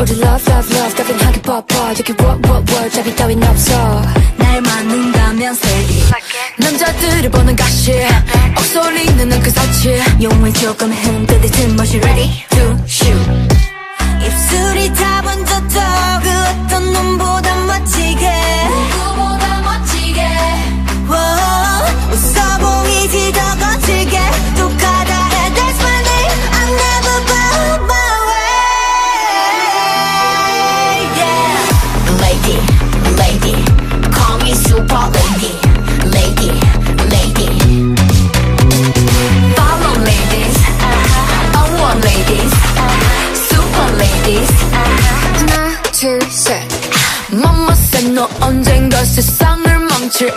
우리 love love love 따윈 하기 뻔뻔 여기 what what what 잡이 따윈 없어 날 맞는다면 say it 남자들을 보는 가시 억소리는 난 그 사치 용을 조금 흔들듯은 멋이 ready to shoot 입술이 다 번졌어 그 어떤 놈보다 멋지게 누구보다 멋지게 wow 웃어 보이지 더 거칠게 또 가다해 that's my name I'm never bound by Super lady, lady, lady Follow ladies, all one ladies Super ladies 하나, 둘, 셋 Mama said 너 언젠가 세상을 망칠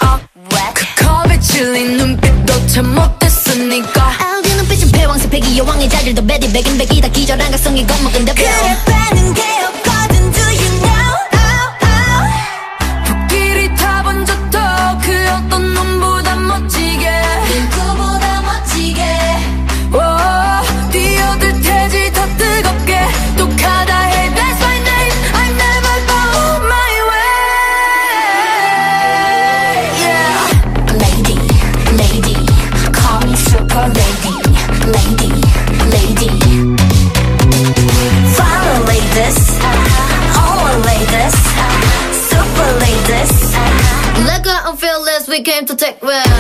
그 컵에 질린 눈빛도 참 못했으니까 아기 눈빛은 패왕새 패기 여왕의 자질 더 배디 백인 백이다 기절한 가성이 겁먹은데 그래 빼는 게 없거든 Do you know? We came to take rest.